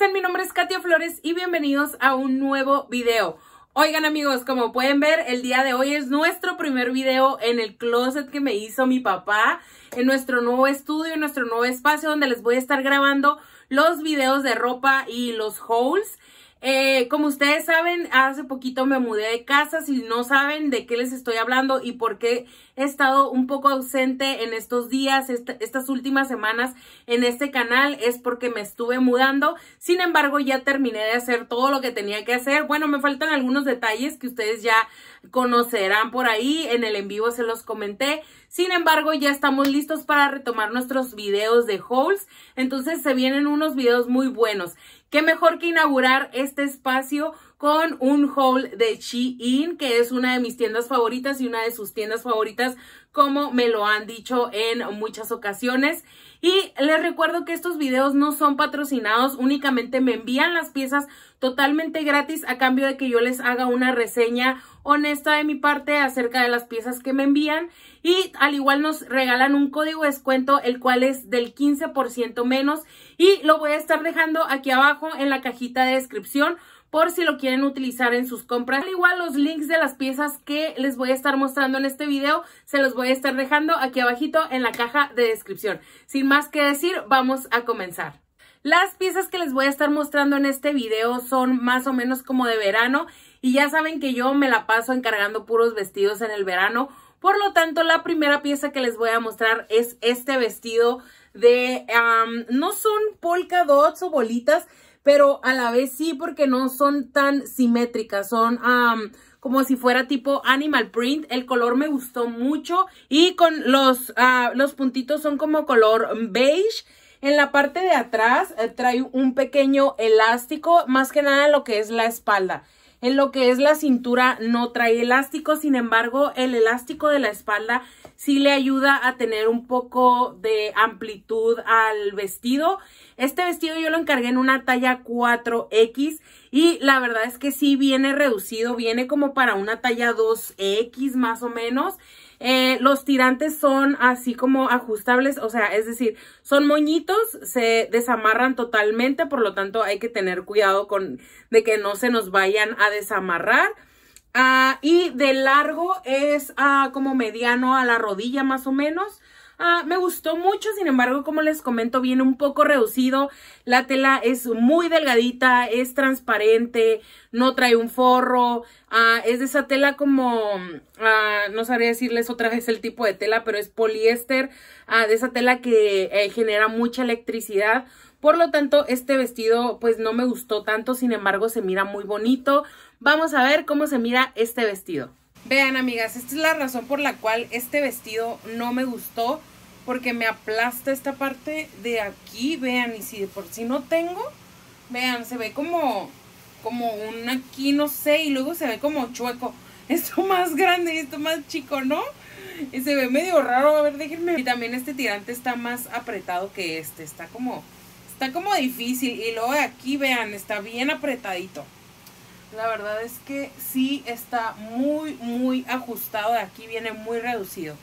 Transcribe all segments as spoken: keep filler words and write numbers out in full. están? Mi nombre es Katia Flores y bienvenidos a un nuevo video. Oigan amigos, como pueden ver, el día de hoy es nuestro primer video en el closet que me hizo mi papá, en nuestro nuevo estudio, en nuestro nuevo espacio, donde les voy a estar grabando los videos de ropa y los hauls. Eh, como ustedes saben, hace poquito me mudé de casa. Si no saben de qué les estoy hablando y por qué he estado un poco ausente en estos días, est- estas últimas semanas en este canal, es porque me estuve mudando. Sin embargo, ya terminé de hacer todo lo que tenía que hacer. Bueno, me faltan algunos detalles que ustedes ya conocerán por ahí. En el en vivo se los comenté. Sin embargo, ya estamos listos para retomar nuestros videos de hauls. Entonces se vienen unos videos muy buenos. Qué mejor que inaugurar este espacio con un haul de Shein, que es una de mis tiendas favoritas y una de sus tiendas favoritas, como me lo han dicho en muchas ocasiones. Y les recuerdo que estos videos no son patrocinados, únicamente me envían las piezas totalmente gratis a cambio de que yo les haga una reseña honesta de mi parte acerca de las piezas que me envían, y al igual nos regalan un código de descuento, el cual es del quince por ciento menos, y lo voy a estar dejando aquí abajo en la cajita de descripción por si lo quieren utilizar en sus compras. Al igual, los links de las piezas que les voy a estar mostrando en este video se los voy a estar dejando aquí abajito en la caja de descripción. Sin más que decir, vamos a comenzar. Las piezas que les voy a estar mostrando en este video son más o menos como de verano, y ya saben que yo me la paso encargando puros vestidos en el verano. Por lo tanto, la primera pieza que les voy a mostrar es este vestido de... Um, no son polka dots o bolitas, pero a la vez sí, porque no son tan simétricas, son um, como si fuera tipo animal print. El color me gustó mucho, y con los, uh, los puntitos son como color beige. En la parte de atrás eh, trae un pequeño elástico, más que nada en lo que es la espalda. En lo que es la cintura no trae elástico, sin embargo el elástico de la espalda sí le ayuda a tener un poco de amplitud al vestido. Este vestido yo lo encargué en una talla cuatro equis y la verdad es que sí viene reducido, viene como para una talla dos equis más o menos. Eh, los tirantes son así como ajustables, o sea, es decir, son moñitos, se desamarran totalmente, por lo tanto hay que tener cuidado con de que no se nos vayan a desamarrar. Ah, y de largo es ah, como mediano a la rodilla más o menos. Ah, me gustó mucho, sin embargo, como les comento, viene un poco reducido. La tela es muy delgadita, es transparente, no trae un forro. Ah, es de esa tela como, ah, no sabría decirles otra vez el tipo de tela, pero es poliéster. Ah, de esa tela que eh, genera mucha electricidad. Por lo tanto, este vestido pues no me gustó tanto, sin embargo, se mira muy bonito. Vamos a ver cómo se mira este vestido. Vean, amigas, esta es la razón por la cual este vestido no me gustó, porque me aplasta esta parte de aquí. Vean, y si de por sí no tengo, vean, se ve como, como un aquí, no sé, y luego se ve como chueco. Esto más grande y esto más chico, ¿no? Y se ve medio raro, a ver, déjenme. Y también este tirante está más apretado que este, está como, está como difícil. Y luego de aquí, vean, está bien apretadito. La verdad es que sí está muy, muy ajustado. De aquí viene muy reducido.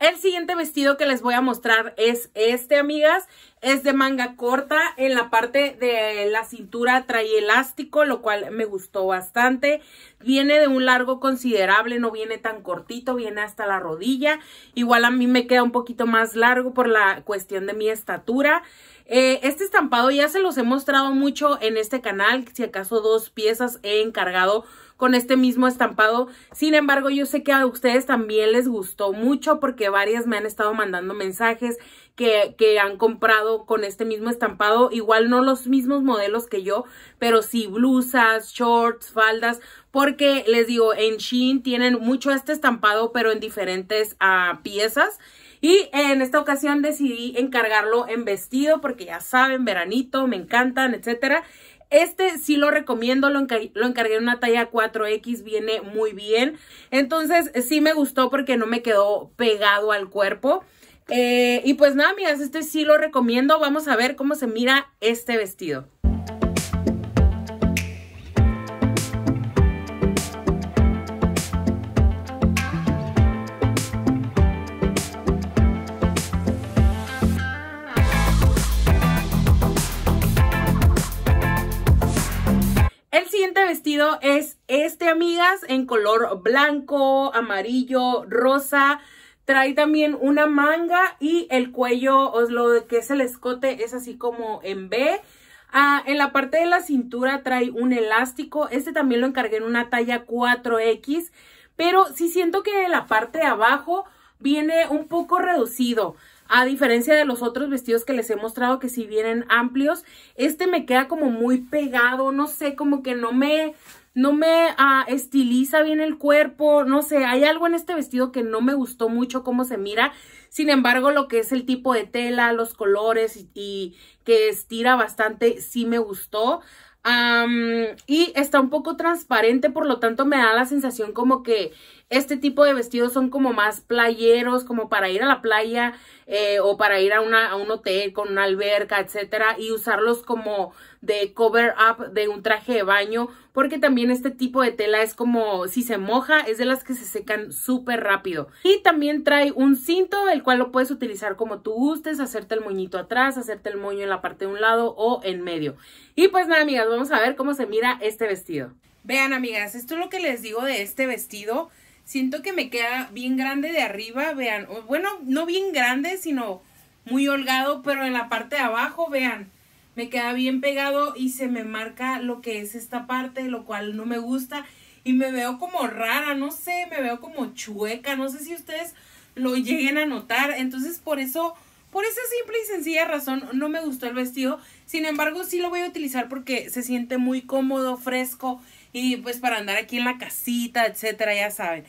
El siguiente vestido que les voy a mostrar es este, amigas. Es de manga corta, en la parte de la cintura trae elástico, lo cual me gustó bastante. Viene de un largo considerable, no viene tan cortito, viene hasta la rodilla. Igual a mí me queda un poquito más largo por la cuestión de mi estatura. Eh, este estampado ya se los he mostrado mucho en este canal, si acaso dos piezas he encargado con este mismo estampado. Sin embargo, yo sé que a ustedes también les gustó mucho, porque varias me han estado mandando mensajes que, que han comprado con este mismo estampado. Igual no los mismos modelos que yo, pero sí blusas, shorts, faldas, porque les digo, en Shein tienen mucho este estampado, pero en diferentes uh, piezas. Y en esta ocasión decidí encargarlo en vestido, porque ya saben, veranito, me encantan, etcétera. Este sí lo recomiendo, lo, encar lo encargué en una talla cuatro equis, viene muy bien. Entonces sí me gustó porque no me quedó pegado al cuerpo. Eh, y pues nada, amigas, este sí lo recomiendo. Vamos a ver cómo se mira este vestido. Vestido es este, amigas, en color blanco, amarillo, rosa. Trae también una manga y el cuello, o lo que es el escote, es así como en V. Ah, en la parte de la cintura trae un elástico. Este también lo encargué en una talla cuatro equis, pero sí siento que la parte de abajo viene un poco reducido. A diferencia de los otros vestidos que les he mostrado que sí vienen amplios, este me queda como muy pegado, no sé, como que no me, no me uh, estiliza bien el cuerpo, no sé, hay algo en este vestido que no me gustó mucho cómo se mira. Sin embargo, lo que es el tipo de tela, los colores y, y que estira bastante, sí me gustó. Um, y está un poco transparente, por lo tanto me da la sensación como que este tipo de vestidos son como más playeros, como para ir a la playa eh, o para ir a, una, a un hotel con una alberca, etcétera, y usarlos como de cover up de un traje de baño, porque también este tipo de tela es como, si se moja, es de las que se secan súper rápido. Y también trae un cinto, el cual lo puedes utilizar como tú gustes, hacerte el moñito atrás, hacerte el moño en la parte de un lado o en medio. Y pues nada, amigas, vamos a ver cómo se mira este vestido. Vean, amigas, esto es lo que les digo de este vestido. Siento que me queda bien grande de arriba, vean, bueno, no bien grande, sino muy holgado, pero en la parte de abajo, vean, me queda bien pegado y se me marca lo que es esta parte, lo cual no me gusta. Y me veo como rara, no sé, me veo como chueca, no sé si ustedes lo lleguen a notar. Entonces, por eso, por esa simple y sencilla razón, no me gustó el vestido. Sin embargo, sí lo voy a utilizar porque se siente muy cómodo, fresco. Y pues para andar aquí en la casita, etcétera, ya saben.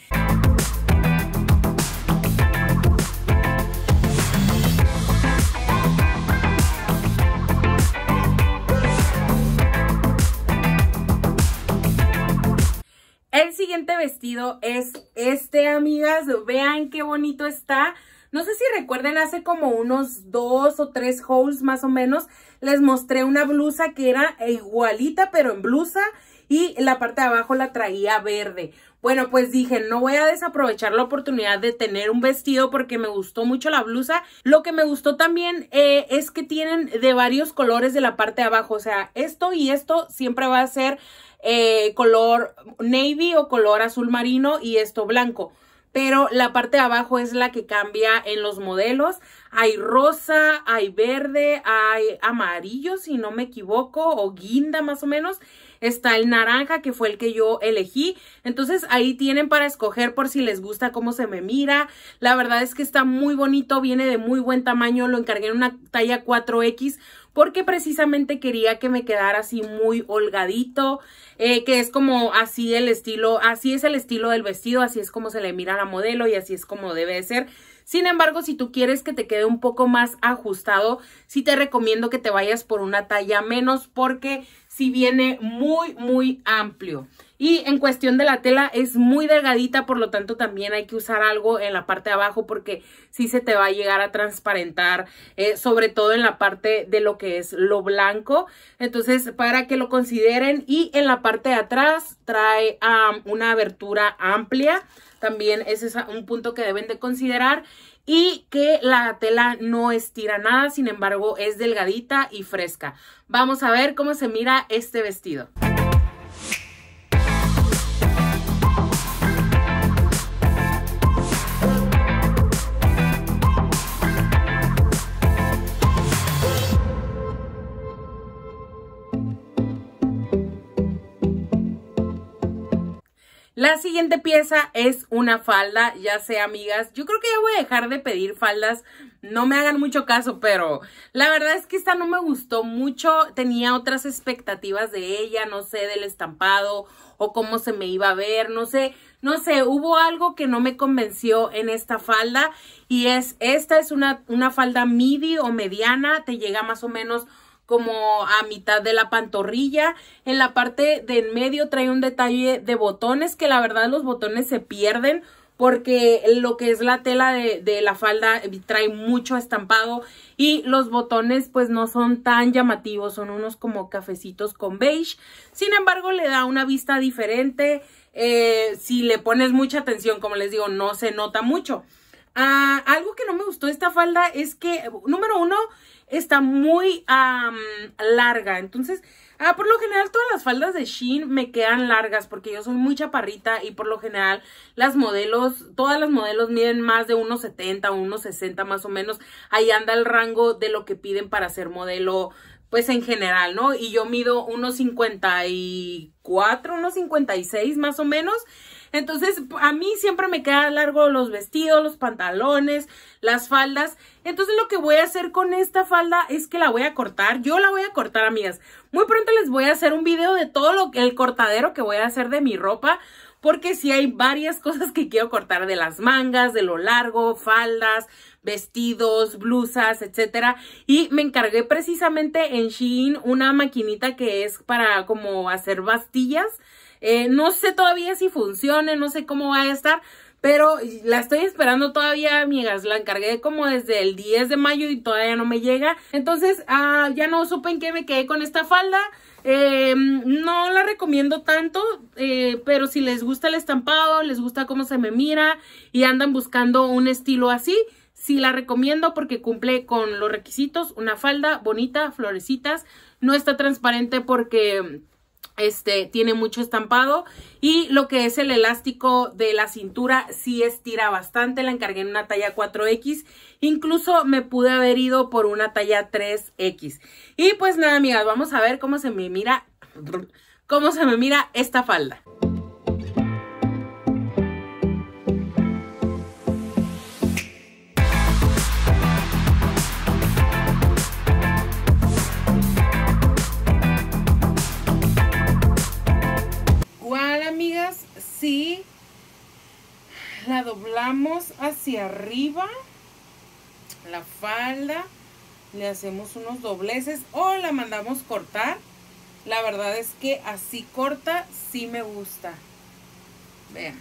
El siguiente vestido es este, amigas. Vean qué bonito está. No sé si recuerden, hace como unos dos o tres hauls más o menos, les mostré una blusa que era igualita, pero en blusa, y la parte de abajo la traía verde. Bueno, pues dije, no voy a desaprovechar la oportunidad de tener un vestido porque me gustó mucho la blusa. Lo que me gustó también eh, es que tienen de varios colores de la parte de abajo. O sea, esto y esto siempre va a ser eh, color navy o color azul marino y esto blanco. Pero la parte de abajo es la que cambia en los modelos. Hay rosa, hay verde, hay amarillo, si no me equivoco, o guinda más o menos. Está el naranja, que fue el que yo elegí. Entonces ahí tienen para escoger por si les gusta cómo se me mira. La verdad es que está muy bonito, viene de muy buen tamaño. Lo encargué en una talla cuatro equis porque precisamente quería que me quedara así muy holgadito, eh, que es como así el estilo, así es el estilo del vestido, así es como se le mira a la modelo y así es como debe de ser. Sin embargo, si tú quieres que te quede un poco más ajustado, sí te recomiendo que te vayas por una talla menos porque sí viene muy, muy amplio. Y en cuestión de la tela es muy delgadita, por lo tanto también hay que usar algo en la parte de abajo porque sí se te va a llegar a transparentar, eh, sobre todo en la parte de lo que es lo blanco. Entonces, para que lo consideren. Y en la parte de atrás trae um, una abertura amplia. También ese es un punto que deben de considerar. Y que la tela no estira nada, sin embargo es delgadita y fresca. Vamos a ver cómo se mira este vestido. La siguiente pieza es una falda, ya sé, amigas, yo creo que ya voy a dejar de pedir faldas, no me hagan mucho caso, pero la verdad es que esta no me gustó mucho, tenía otras expectativas de ella, no sé, del estampado o cómo se me iba a ver, no sé, no sé, hubo algo que no me convenció en esta falda y es, esta es una, una falda midi o mediana, te llega más o menos como a mitad de la pantorrilla. En la parte de en medio trae un detalle de botones, que la verdad los botones se pierden porque lo que es la tela de, de la falda trae mucho estampado y los botones pues no son tan llamativos, son unos como cafecitos con beige. Sin embargo, le da una vista diferente. Eh, si le pones mucha atención, como les digo, no se nota mucho. Ah, algo que no me gustó de esta falda es que, número uno, está muy um, larga. Entonces, ah, por lo general todas las faldas de Shein me quedan largas porque yo soy muy chaparrita y por lo general las modelos, todas las modelos miden más de uno setenta, uno sesenta más o menos. Ahí anda el rango de lo que piden para ser modelo, pues en general, ¿no? Y yo mido uno cincuenta y cuatro, uno cincuenta y seis más o menos. Entonces, a mí siempre me quedan largos los vestidos, los pantalones, las faldas. Entonces, lo que voy a hacer con esta falda es que la voy a cortar. Yo la voy a cortar, amigas. Muy pronto les voy a hacer un video de todo lo, el cortadero que voy a hacer de mi ropa, porque sí hay varias cosas que quiero cortar, de las mangas, de lo largo, faldas, vestidos, blusas, etcétera. Y me encargué precisamente en Shein una maquinita que es para como hacer bastillas. Eh, no sé todavía si funcione, no sé cómo va a estar, pero la estoy esperando todavía, amigas. La encargué como desde el diez de mayo y todavía no me llega. Entonces, ah, ya no supe en qué me quedé con esta falda. Eh, no la recomiendo tanto, eh, pero si les gusta el estampado, les gusta cómo se me mira y andan buscando un estilo así, sí la recomiendo porque cumple con los requisitos. Una falda bonita, florecitas, no está transparente porque... Este, tiene mucho estampado y lo que es el elástico de la cintura sí estira bastante. La encargué en una talla cuatro equis, incluso me pude haber ido por una talla tres equis. Y pues nada, amigas, vamos a ver cómo se me mira, cómo se me mira esta falda. Sí, la doblamos hacia arriba, la falda, le hacemos unos dobleces o la mandamos cortar. La verdad es que así corta sí me gusta. Vean,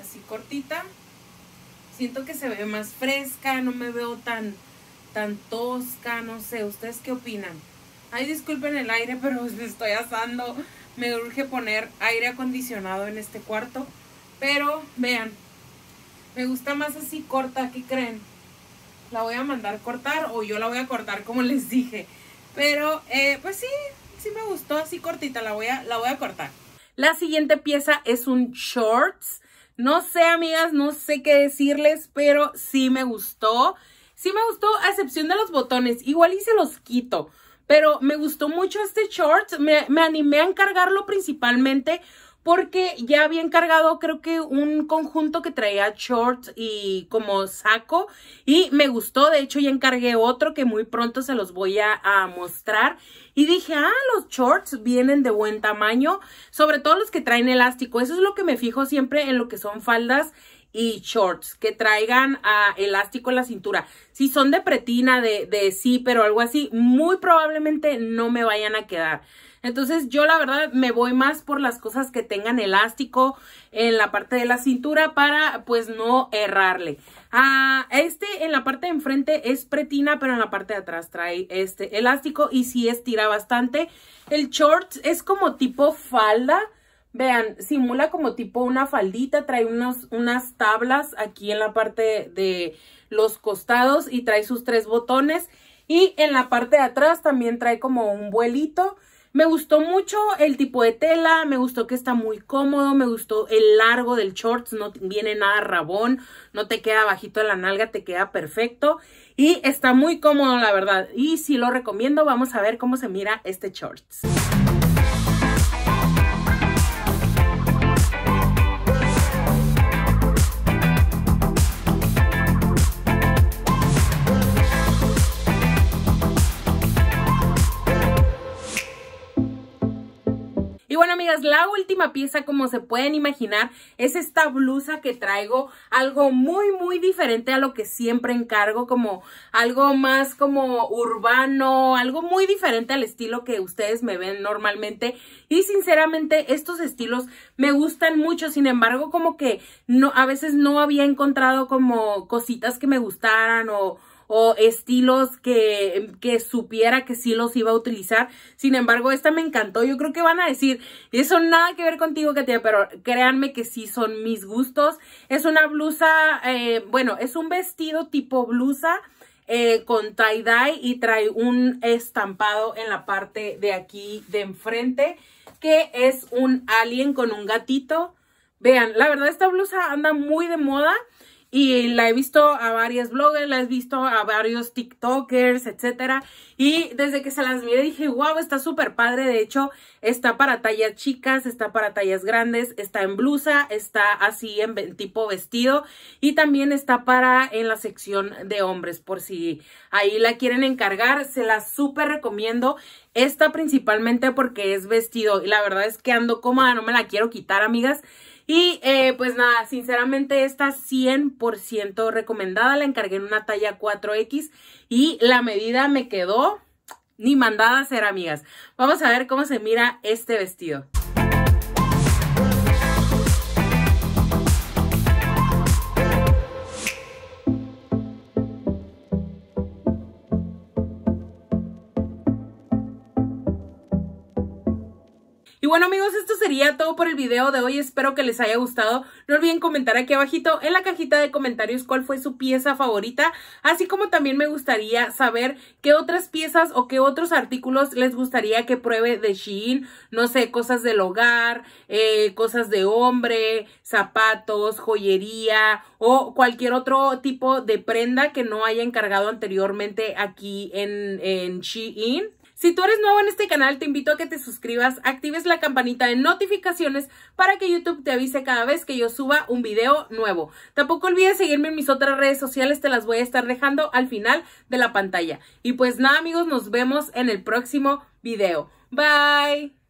así cortita, siento que se ve más fresca, no me veo tan, tan tosca, no sé, ¿ustedes qué opinan? Ay, disculpen el aire, pero me estoy asando. Me urge poner aire acondicionado en este cuarto. Pero, vean, me gusta más así corta, ¿qué creen? La voy a mandar cortar o yo la voy a cortar como les dije. Pero, eh, pues sí, sí me gustó así cortita, la voy a, la voy a cortar. La siguiente pieza es un shorts. No sé, amigas, no sé qué decirles, pero sí me gustó. Sí me gustó, a excepción de los botones. Igual y se los quito. Pero me gustó mucho este short, me, me animé a encargarlo principalmente porque ya había encargado creo que un conjunto que traía shorts y como saco y me gustó. De hecho ya encargué otro que muy pronto se los voy a, a mostrar y dije, ah, los shorts vienen de buen tamaño, sobre todo los que traen elástico. Eso es lo que me fijo siempre en lo que son faldas y shorts, que traigan uh, elástico en la cintura. Si son de pretina, de, de zipper o algo así, muy probablemente no me vayan a quedar. Entonces yo la verdad me voy más por las cosas que tengan elástico en la parte de la cintura para pues no errarle. Ah, este en la parte de enfrente es pretina, pero en la parte de atrás trae este elástico y sí estira bastante. El shorts es como tipo falda. Vean, simula como tipo una faldita, trae unos, unas tablas aquí en la parte de los costados y trae sus tres botones. Y en la parte de atrás también trae como un vuelito. Me gustó mucho el tipo de tela, me gustó que está muy cómodo, me gustó el largo del shorts, no viene nada rabón, no te queda bajito de la nalga, te queda perfecto. Y está muy cómodo, la verdad. Y sí lo recomiendo, vamos a ver cómo se mira este shorts. Y bueno, amigas, la última pieza, como se pueden imaginar, es esta blusa que traigo, algo muy muy diferente a lo que siempre encargo, como algo más como urbano, algo muy diferente al estilo que ustedes me ven normalmente. Y sinceramente estos estilos me gustan mucho, sin embargo como que no, a veces no había encontrado como cositas que me gustaran o... o estilos que, que supiera que sí los iba a utilizar. Sin embargo, esta me encantó. Yo creo que van a decir, eso nada que ver contigo, Katia, pero créanme que sí son mis gustos. Es una blusa, eh, bueno, es un vestido tipo blusa eh, con tie-dye y trae un estampado en la parte de aquí de enfrente, que es un alien con un gatito. Vean, la verdad esta blusa anda muy de moda. Y la he visto a varias bloggers, la he visto a varios tiktokers, etcétera. Y desde que se las miré dije, wow, está súper padre. De hecho, está para tallas chicas, está para tallas grandes, está en blusa, está así en tipo vestido. Y también está para en la sección de hombres, por si ahí la quieren encargar. Se la súper recomiendo. Esta principalmente porque es vestido. Y la verdad es que ando cómoda, no me la quiero quitar, amigas. Y eh, pues nada, sinceramente esta cien por ciento recomendada, la encargué en una talla cuatro equis y la medida me quedó ni mandada a ser, amigas. Vamos a ver cómo se mira este vestido. Y bueno, amigos, esto sería todo por el video de hoy. Espero que les haya gustado. No olviden comentar aquí abajito en la cajita de comentarios cuál fue su pieza favorita. Así como también me gustaría saber qué otras piezas o qué otros artículos les gustaría que pruebe de Shein. No sé, cosas del hogar, eh, cosas de hombre, zapatos, joyería o cualquier otro tipo de prenda que no haya encargado anteriormente aquí en, en Shein. Si tú eres nuevo en este canal, te invito a que te suscribas, actives la campanita de notificaciones para que YouTube te avise cada vez que yo suba un video nuevo. Tampoco olvides seguirme en mis otras redes sociales, te las voy a estar dejando al final de la pantalla. Y pues nada, amigos, nos vemos en el próximo video. Bye.